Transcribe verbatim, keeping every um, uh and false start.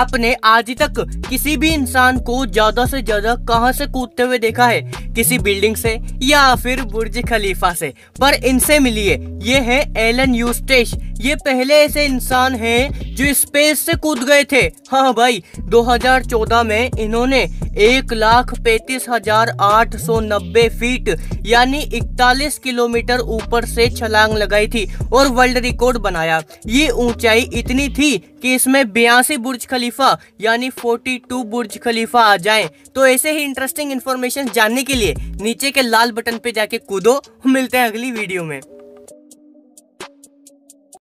आपने आज तक किसी भी इंसान को ज्यादा से ज्यादा कहां से कूदते हुए देखा है? किसी बिल्डिंग से या फिर बुर्ज खलीफा से। पर इनसे मिलिए, ये है एलन यूस्टेस। ये पहले ऐसे इंसान हैं जो स्पेस से कूद गए थे। हाँ भाई, दो हज़ार चौदह में इन्होंने एक लाख पैंतीस हजार आठ सौ नब्बे फीट यानी इकतालीस किलोमीटर ऊपर से छलांग लगाई थी और वर्ल्ड रिकॉर्ड बनाया। ये ऊंचाई इतनी थी कि इसमें बयासी बुर्ज खलीफा यानी बयालीस बुर्ज खलीफा आ जाएं। तो ऐसे ही इंटरेस्टिंग इन्फॉर्मेशन जानने के लिए नीचे के लाल बटन पे जाके कूदो। मिलते हैं अगली वीडियो में।